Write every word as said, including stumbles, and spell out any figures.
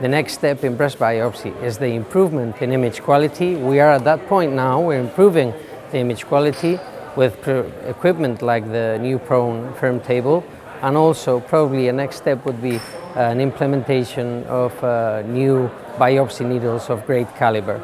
The next step in breast biopsy is the improvement in image quality. We are at that point now, we're improving the image quality with equipment like the new prone firm table, and also probably a next step would be an implementation of uh, new biopsy needles of great caliber.